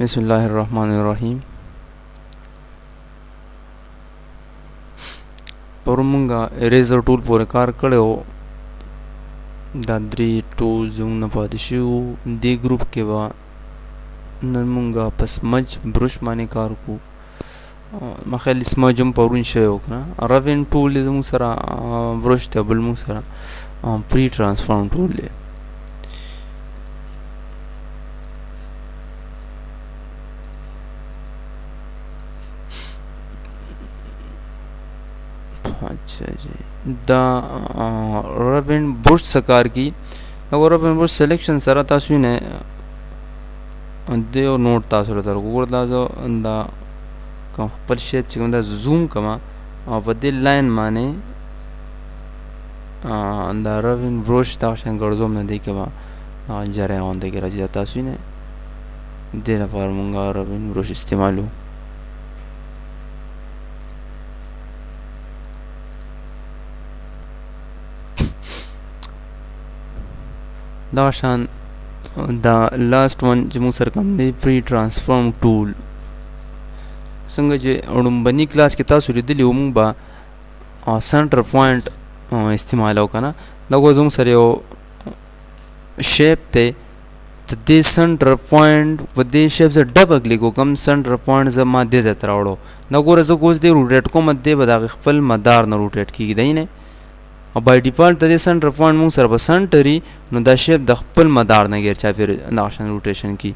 Bismillahirrahmanirrahim. Pormunga eraser tool porecar kadeo dadri tool zoom na padishu de group keva nanmunga pasmaj brush mane kar ko makhel smajum porun shayokna raven tool izum sara brush table mu sara pre transform tool le da raven brush sakar ki agar raven brush selection sara tasune deo note tasura tar ko da jo da comparable shape chunda zoom kama vade line mane da raven brush tashan garzom na dekwa jare on de gira jata tasune de na farmunga raven brush istimalu the last one jamu sarkam the pre transform tool sanga je adumbani class ke ta suri dili um ba center point istemal hokana dago zum saryo shape te the center point with the shapes a double click ko kam center point za ma de zatrawdo nago razo goz de rotate ko mat de bada khpal madar na rotate ki dine by default the center point mung sarba century no da shape the khpal madar na gercha fir action rotation ki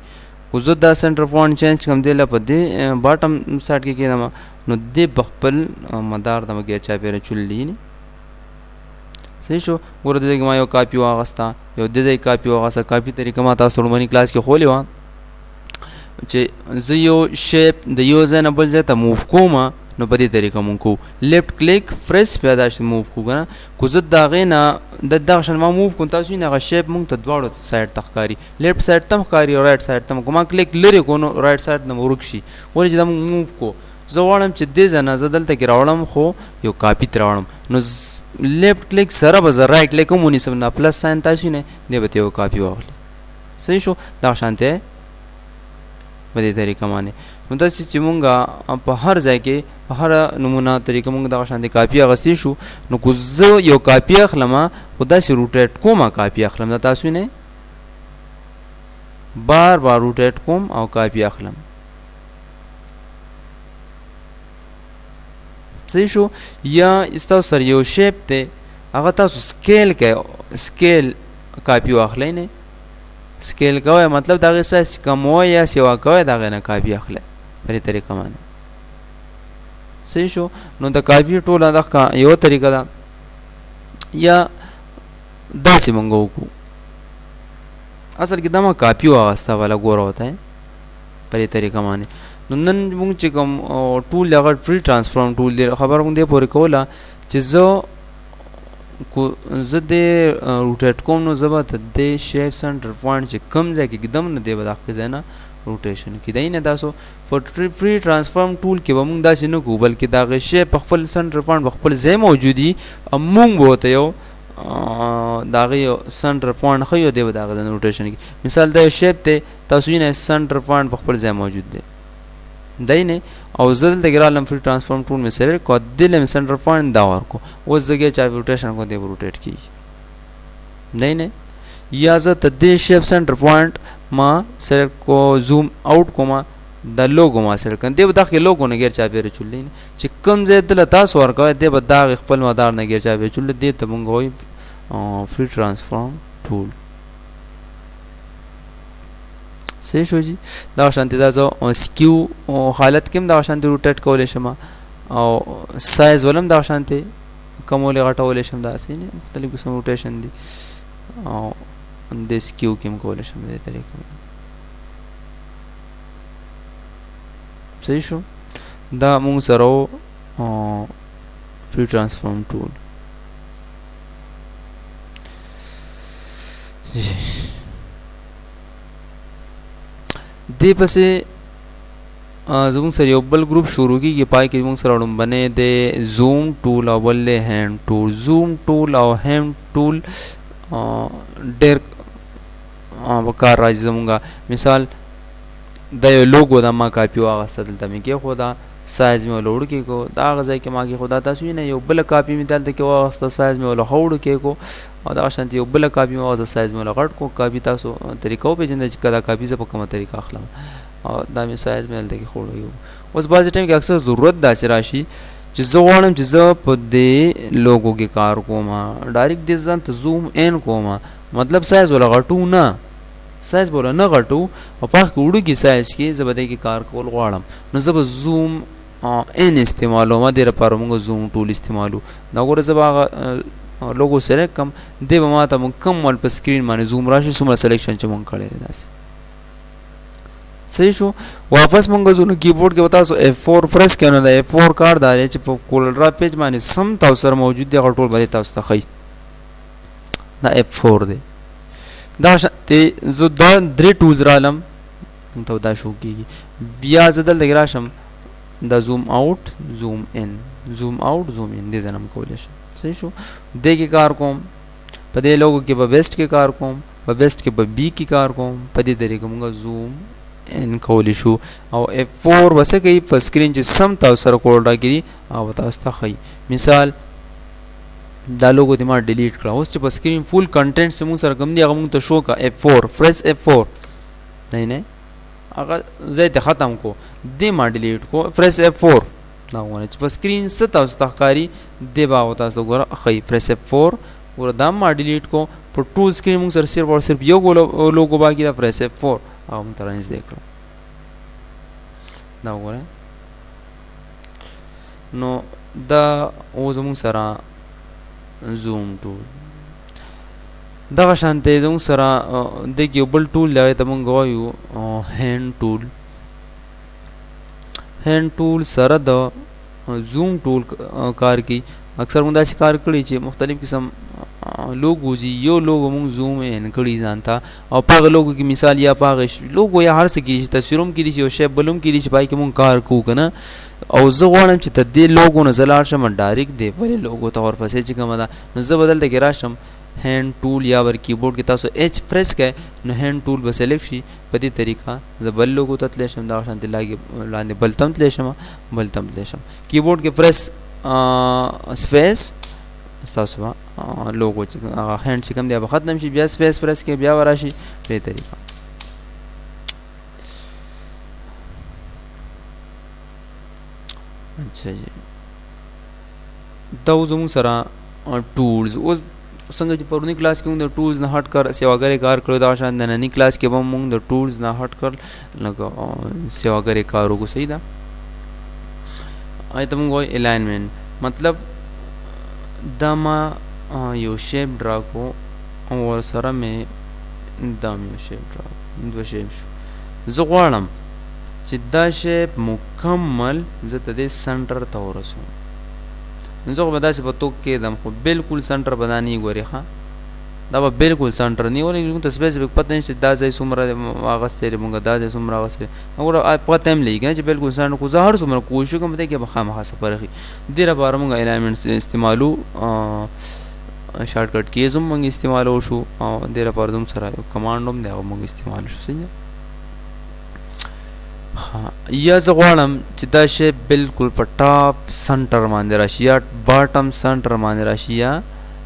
uzud da center point change kam de la pade bottom side ke nama no de khpal madar da gercha fir chulli ni se sho gor de ma yo copy wa gasta yo de de copy wa gasta copy tarika ma ta solmani class ke khole wa che zio shape the user enable zeta move ko ma نو په دې طریقه مونږ لیفت کلیک فرس پیدا شي موو کو غوانا کو زه دا غینا د دغشن ما موو کو تاسو نه غشیب مونږ ته دواړو سایډ تخکاری لیفت سایډ تم خاري او رائټ سایډ تم کوم کلیک لری کو نو رائټ سایډ نو ورکشي ورې چې موو کو زه وړم چې دې ځنه زدلته کې راوړم خو یو کاپی تراوړم نو لیفت کلیک سره به رائټ کلیک مونږ نسم نه پلس ساين تاسو نه دې به یو کاپی واغلی صحیح شو دا شانته په دې طریقه باندې نو دا چې مونږه په هر ځای کې په هر نمونه طریقه مونږ دا شاندې کاپی غسی شو نو کوزه یو کاپی اخلم او دا سی روټیټ کوم کاپی اخلم دا تاسو نه بار بار روټیټ کوم او کاپی اخلم صحیح شو یا استاو سر یو شیپ ته هغه تاسو سکیل کې سکیل کاپی واخلئ نه سکیل کوي مطلب دا غسه کمو یا سیوا کوي دا غنه کاپی اخلئ په دې طریقه باندې صحیح شو نو دا کاپی ټوله دا یو طریقه ده یا داسې مونږ وکړو اصل کې دا ما کاپی واغسته والا ګوره وته په دې طریقه باندې نو نن مونږ چې کوم ټول هغه فری ټرانسفارم ټول دی خبر مونږ دې پورې کوله چې زه دې روټیټ کوم نو زه به دې شیپ سنټر پوینټ چې کم ځای کې ګدم نه دی به دا ښه ځای نه روټیشن کې دای نه تاسو په فری ترانسفورم ټول کې به موږ داسې نه کو بلکې دا غشې په خپل سنټر پوینټ په خپل ځای موجودي موږ وته یو دا غي سنټر پوینټ خو یو دی دا غن روټیشن کې مثال دا شیپ ته تاسو یې سنټر پوینټ په خپل ځای موجود دی دای نه او زل د ګرالم فری ترانسفورم ټول می سره کو دل می سنټر پوینټ دا ورکو او زګه چا روټیشن کو دی روټیټ کی نه نه یا زه تدې شیپ سنټر پوینټ ما سر کو زوم آؤٹ کوما دا لوگو ما سر کن دیو دا خلق لوگو نگیر چا پیر چول لین چې کم زید دل تاسو ورکوي دیو دا خپل مدار نگیر چا پیر چول دی ته مونږ وای فری ترانسفورم ټول صحیح شو جی دا شانتی دا زو سکیو حالت کې دا شانتی روټیټ کولې شمه او سایز ولم دا شانتی کومولې غټولې شم دا سین مختلف قسم روټیشن دی او د سکیو کې مکول شم د طریقې صحیح شو دا موږ سره فری ترانسفورم ټول دې پسې زموږ سره یو بل ګروپ شروع کیږي پای کې موږ سره ډومبنه د زوم ټول او بل هند ټول زوم ټول او هند ټول ډېر وکار راځي زمونږه مثال د لوګو د ما کاپیو واغسته دلته مې کې خدا سایز مې لوړ کې کو دا غځای کې ما کې خدا تاسو نه یو بل کاپی مې دلته کې واغسته سایز مې له هوړ کې کو او دا شانتي یو بل کاپی مې واغسته سایز مې له غټ کو کاپی تاسو طریقو په جند کدا کاپی ز په کومه طریقه اخلم او دا مې سایز مې دلته کې خوړو یو اوس باز ټیم کې اکثر ضرورت دا چې راشي چې زه غواړم چې زه په دې لوګو کې کار کوم ډایرکټ دې ځان ته زوم ان کوم مطلب سایز ولا غټو نه سایز بوله نه غټو او په وړو کې سایز کې زبده کې کار کول غواړم نو زب زوم ان استعمالوم د لپاره موږ زوم ټول استعمالو دا ګوره زب لوګو سلیکټ کم د ما ته مکمل په سکرین باندې زوم راشي سم سلیکشن چې مونږ کړی داس صحیح شو واپس مونږ زونه کیبورډ کې وتا سو F4 پرس کینو دا F4 کار دا چې په کولر پیج باندې سم تاسو سره موجود دی غټول باندې تاسو ته خي دا F4 دی دا ته زو دا درې ټولز را لم ته دا شو کیږي بیا زدل د ګراشم دا زوم اوټ زوم ان زوم اوټ زوم ان دې زنم کولای شي صحیح شو دې کې کار کوم په دې لوګو کې په ویسټ کې کار کوم په ویسټ کې په بی کې کار کوم په دې طریقه موږ زوم ان کولای شو او F4 وسه کوي په سکرین چې سم تاسو سره کول راګري او تاسو ته خي مثال دا لوګو د ما ډیلیټ کړه اوس چې په سکرین فول کنټینټ سمو سره کوم دی هغه مونږ ته شو کا F4 فرس F4 نه هغه زه ته ختم کو د ما ډیلیټ کو فرس F4 دا ونه چې په سکرین ست اوس تخکاری دی با وتا سو ګره خی فرس F4 ور دا ما ډیلیټ کو په ټول سکرین مونږ سره صرف او صرف یو لوګو باقی دا فرس F4 هغه مونږ ترنس وکړو دا ګره نو دا اوس مونږ سره زوم ټول دغه شانته زوم سره د کیبل ټول لای ته مونږ وایو هند ټول سره د زوم ټول کار کی اکثر مونږ داسې کار کړی چې مختلف قسم لوګو زی یو لوګو مونږ زوم ان کړی ځانتا او په لوګو کې مثال یا په لوګو یا هر څه کې تصویروم کې دي او شیپ بلوم کې دي چې پای کې مونږ کار کو کنه او زه غواړم چې ته دې لوګو نه زلار شم ډایرکټ دې ولې لوګو ته ورپسې چې کومه ده نو زه بدلته کې راشم هند ټول یا ور کیبورډ کې تاسو ایچ پریس کړئ نو هند ټول به سلیکټ شي په دې طریقه زه بل لوګو ته تلی شم دا شانتي لاندې بل تم تلی شم کیبورډ کې پریس سپیس تاسو لوګو چې هغه هند چې کوم دی به ختم شي بیا سپیس پریس کې بیا وراشي په دې طریقه अच्छा जी तो जमू सरा टूल्स उस संग जी पुरानी क्लास के मुंद टूल्स ना हट कर सेवागरे कार करो दाशान ननी क्लास के बम मुंद टूल्स ना हट कर लगा सेवागरे कारो को सही था आय तुम गो अलाइनमेंट मतलब दमा यो शेप ड्रा को और सरा में दम यो शेप ड्रा दो शेप जो गवालम چې دا شیپ مکمل زه ته د سنټر ته ورسوم نو زه خو به داسې په توک کېږدم خو بالکل سنټر به دا نه یې ګورې ښه دا به بالکل سنټر نه یې ولې مونږ ته سپیسفک پته نه شته دا ځای څومره اغوستی دی مونږ دا ځای څومره اغوستی دی ګوره پته هم لګي چې بالکل سنټر خو زه هر څومره کوشش کوم دی کې به خامخا څه فرق وي دې لپاره مونږ الایمنټس استعمالو شارټ کټ کیز هم مونږ استعمالو شو او دې لپاره زموږ سره یو کمانډ هم دی هغه مونږ استعمال شو صحیح یا زه غواړم چې دا شی بالکل په ټاپ سنټر باندې راشي یا باټم سنټر باندې راشي یا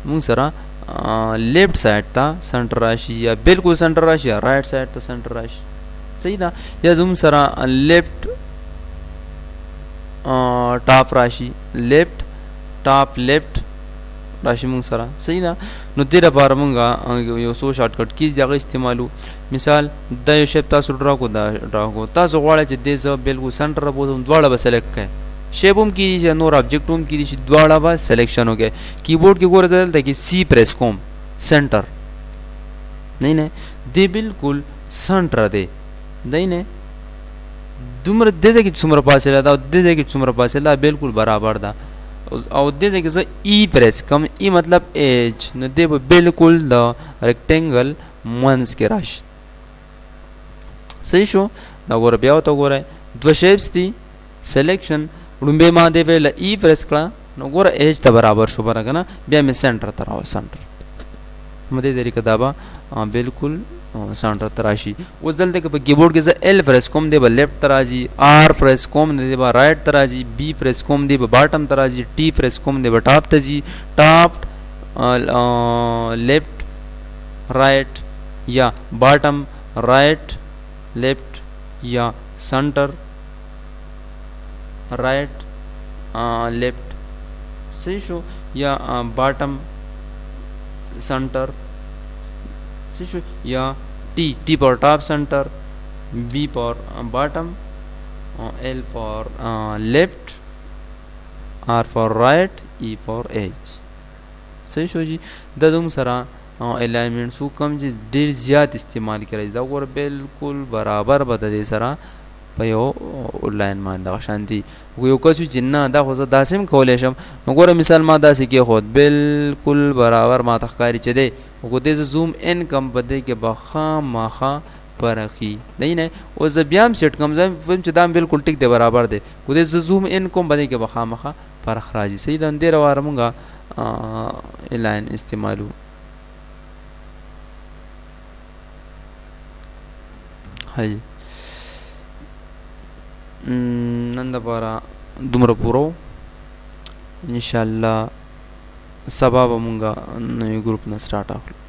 موږ سره لیفټ سایډ ته سنټر راشي یا بالکل سنټر راشي یا رایټ سایډ ته سنټر راشي صحیح ده یا زموږ سره لیفټ ټاپ راشي لیفټ ټاپ لیفټ راشي موږ سره صحیح ده نو دې لپاره موږ یو څو شارټ کټ کیز دغه استعمالو مثال دا یو شیپ تاسو ډرا کو دا ډرا کو تاسو غواړئ چې دې زو بالکل سنټر بوزم دواړه به سلیکټ کړئ شیپ هم کیږي چې نور ابجیکټ هم کیږي چې دواړه به سلیکشن وکړي کیبورډ کې ګوره ځل ته کې سی پریس کوم سنټر نه نه دې بالکل سنټر دې دای نه دومره دې ځکه څومره پاسه دا دې ځکه څومره پاسه لا بالکل برابر دا او دې ځکه زه ای پریس کوم ای مطلب ایچ نو دې بالکل دا ریکټینګل منځ کې راشي صحیح شو دا ګوره بیا ته ګوره دوه شیپس دي سلیکشن وړومبی ما دې ویله ای پریس کړه نو ګوره ایج ته برابر شو بره که نه بیا مې سنټر ته راوه سنټر मध्ये देरी का दाबा बिल्कुल सांटर तराशी उस दल देख कीबोर्ड के साथ एल प्रेस कोम देबा लेफ्ट तराजी, आर प्रेस कोम देबा राइट तराजी, बी प्रेस कोम देबा बॉटम तराजी, टी प्रेस कोम देबा टॉप तजी, टॉप लेफ्ट राइट या बॉटम राइट लेफ्ट या सेंटर राइट लेफ्ट सही शो या बॉटम सेंटर सही शो या T T for top centre, B for bottom, L for left, R for right, E for edge सही शो जी ददुम सरा अलाइनमेंट सो कम जी ډیر زیات استعمال کړی دا ور بالکل برابر بدلې سره په یو اونلاین باندې شانتي یو کس چې نه دا خو زه داسم کولې شم وګوره مثال ما داسې کې خود بالکل برابر ما تخکاری چي دی وګوره زوم ان کم بده کې بخا ماخه پرخي نه او زه بیا هم سیټ کم زم چې دا بالکل ټیک دی برابر دی وګوره زوم ان کم بده کې بخا ماخه پرخراجي سید اندر وارمږه الاین استعمالو hai nanda para dumra puro inshallah sabab amunga new group na start akhlo.